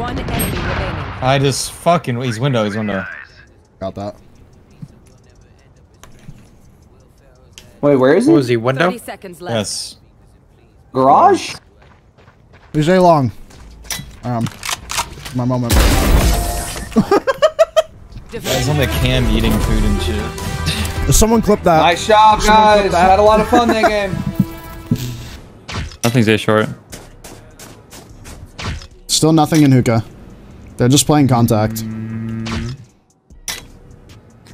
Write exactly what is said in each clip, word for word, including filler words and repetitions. One enemy remaining. I just fucking... He's window, he's window. Got that. Wait, where is he? What was he, window? thirty seconds left. Yes. Garage? He's A long. Um, my moment. Guys on the cam eating food and shit. Someone clip that. Nice job, guys. I had a lot of fun that game. Nothing's A short. Still nothing in hookah. They're just playing contact. Mm.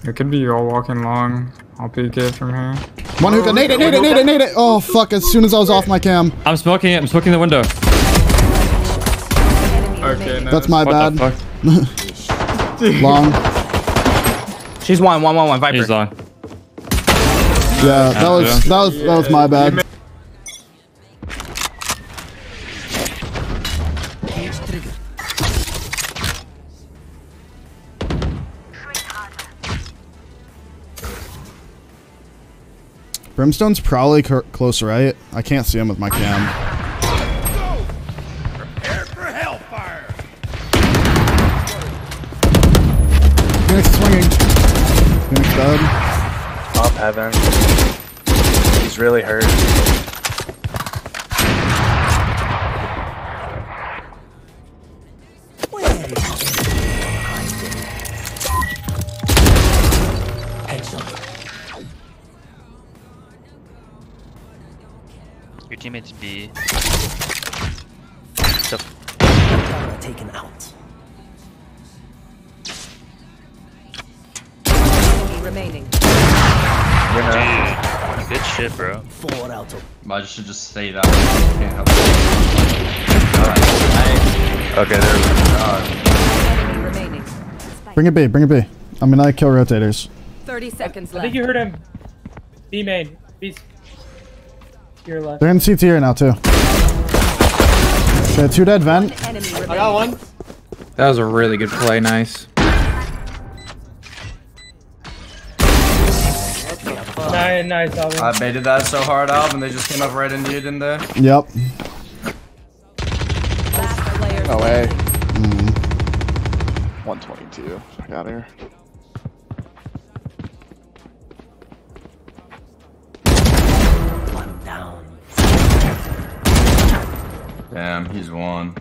It could be you all walking long. I'll peek it from here. One hookah. Nade it, nade it, nade it, nade it. Oh, fuck. As soon as I was off my cam. I'm smoking it. I'm smoking the window. Okay, no. That's my bad. Long. She's one, one, one, one. Viper. She's long. Yeah, that was that was that was my bad. Brimstone's probably close, right? I can't see him with my cam. Swinging. Phoenix dead. Top Evan. He's really hurt. Your teammate's B. So taken out. Remaining. Dude, good shit, bro. I should just say that. Alright. Okay, there we go. Uh, bring it B, bring it B. I'm gonna kill rotators. thirty seconds left. I think you heard him. B main. B. You're left. They're in C T here now, too. Okay, two dead vent. I got one. That was a really good play. Nice. Nice, I baited that so hard, Alvin, and they just came up right into you, didn't they? Yep. No way. Mm. one twenty-two. I got here. One down. Damn, he's one.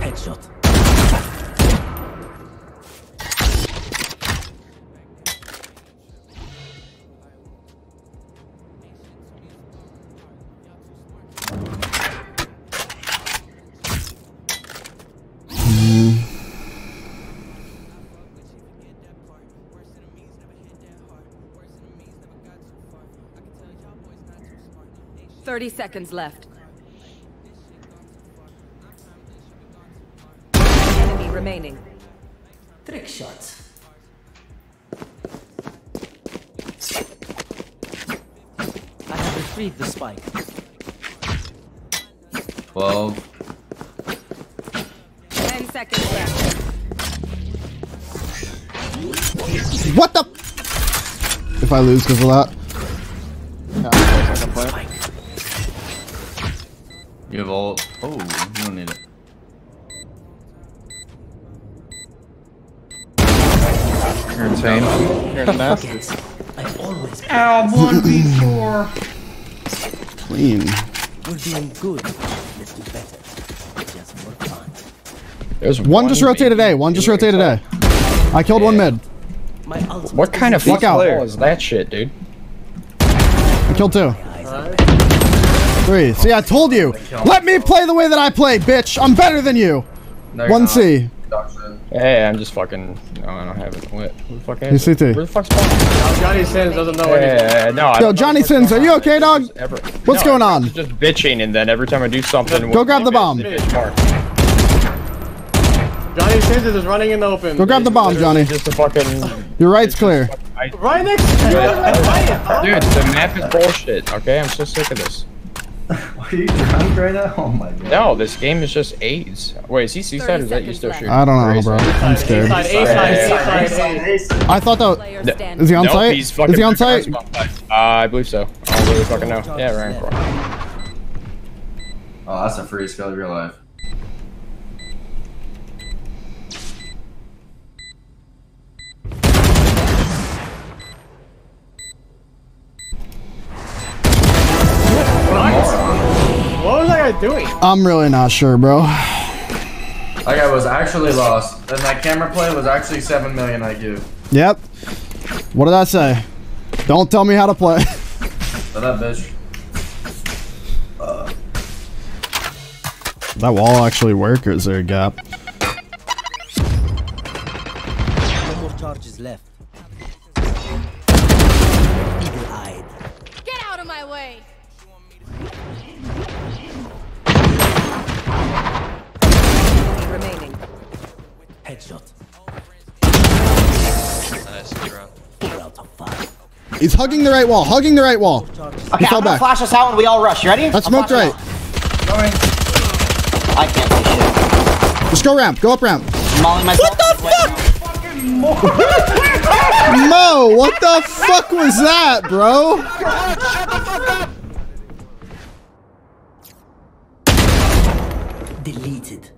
Headshot. thirty seconds left. Enemy remaining. Trick shots. I have retrieved the spike. twelve. ten seconds left. What the? If I lose because of that. You have all. Oh, you don't need it. You're insane. You're a bastard. Ow, one v four. Clean. We're doing good. Let's do better. Just work on it. There's one, one just rotated A. One just rotated A. I killed yeah. one mid. My what kind of fuck out is that shit, dude? I killed two. Three. See, I told you. Let me play the way that I play, bitch. I'm better than you. No, one not. C. Hey, I'm just fucking. No, I don't have it. What the fuck is it? Where the fuck's going? No, Johnny Sins doesn't know what hey, he's no, Yo, Johnny Sins, are you okay, dog? Ever... What's no, going on? Just bitching, and then every time I do something. Go grab the bomb. Johnny Sins is just running in the open. Go grab the bomb, Johnny. Just a fucking. Your right's clear. Right next to you. Dude, the map is bullshit, okay? I'm so sick of this. Are you drunk right now? Oh my god. No, this game is just A's. Wait, is he C-side or is that you still shooting? I don't know, bro. I'm scared. A-side, A-side, A-side, A-side. I thought that... Is he on site? Is he on site? Uh, I believe so. I don't really fucking know. Yeah, right in front. Oh, that's a free skill. You're alive. Doing? I'm really not sure, bro. Like, I was actually lost, and my camera play was actually seven million I Q. Yep. What did I say? Don't tell me how to play. Shut up, bitch. Uh. That wall actually work, or is there a gap? No more charges left. Eagle-eyed. Get out of my way! Remaining. Headshot. Nice, you're on. He's hugging the right wall, hugging the right wall. Okay, I'm gonna flash us out and we all rush. You ready? Let's smoke right. I can't do shit. Just go ramp, go up ramp. What the fuck? Mo, what the fuck was that, bro? Deleted.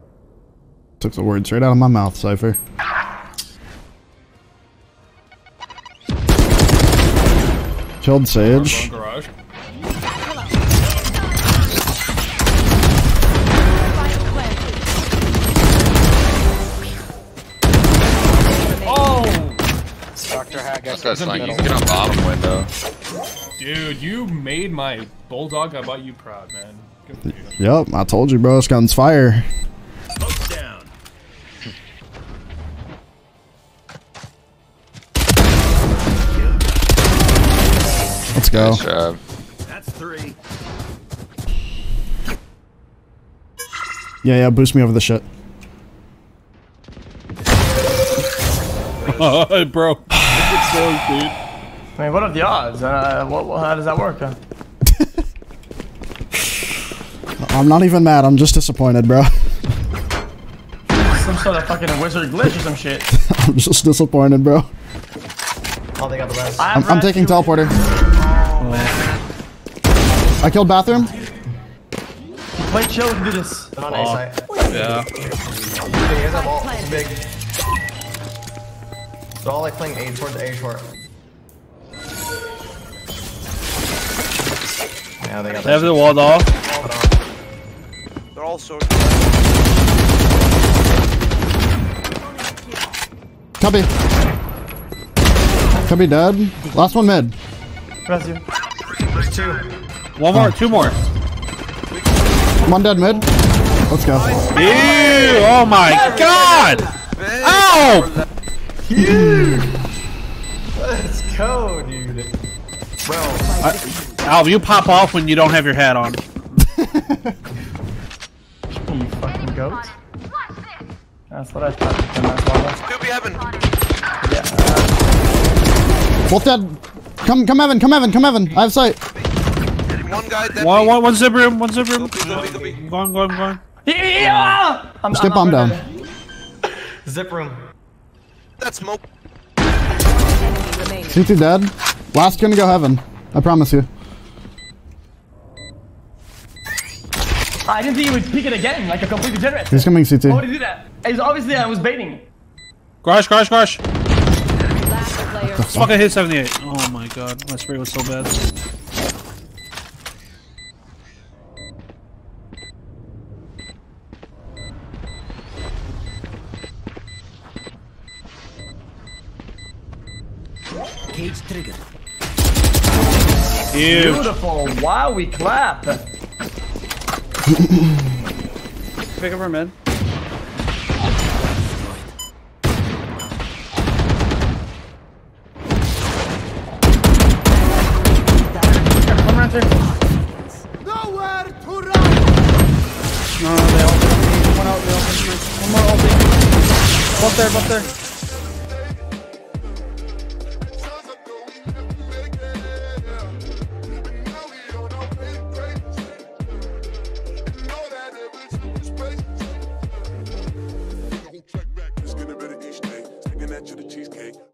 Took the words right out of my mouth, Cypher. Killed Sage. Garage. Oh! Doctor Hack, I got slang. You can get on bottom window. Dude, you made my bulldog. I bought you proud, man. Good for you. Yep, I told you, bro. This gun's fire. Let's go. Nice job. That's three. Yeah, yeah, boost me over the shit. Oh, bro. It's so, dude. I mean, what are the odds? Uh, what, what, how does that work, huh? I'm not even mad, I'm just disappointed, bro. Some sort of fucking wizard glitch or some shit. I'm just disappointed, bro. Oh, they got the rest. I'm, I'm taking teleporter. Oh. I killed bathroom. Play chill and do this. Oh, nice. Yeah. Yeah. Big. They're all like playing A short to A short. Yeah, they got. They have the walled off. They're all so. Copy. Could be dead. Last one mid. There's two. One more, oh. Two more. One dead mid. Let's go. Ew! Oh my god! Ow! Oh. Let's go, dude. Bro, Alv, you pop off when you don't have your hat on. You fucking goat. That's what I thought. Scooby, Evan. Yeah. Both dead. Come, come, Evan. Come, Evan. Come, Evan. I have sight. One guy dead. One, one, one zip room. One zip room. I'm going, going, going. I'm Step bomb down. Zip room. That's smoke. C two dead. Last gonna go Heaven. I promise you. I didn't think he would peek it again, like a complete degenerate. He's coming C two. Why would he do that? He's obviously I was baiting. Crash, crash, crash. Let's fucking hit seventy-eight. Oh my god, my spray was so bad. Cage trigger. Ew. Beautiful. Wow, we clap. Pick up our men. No way to run! No, no, they all open. One out, they all open. One more open. Both there, both there. at you the cheesecake.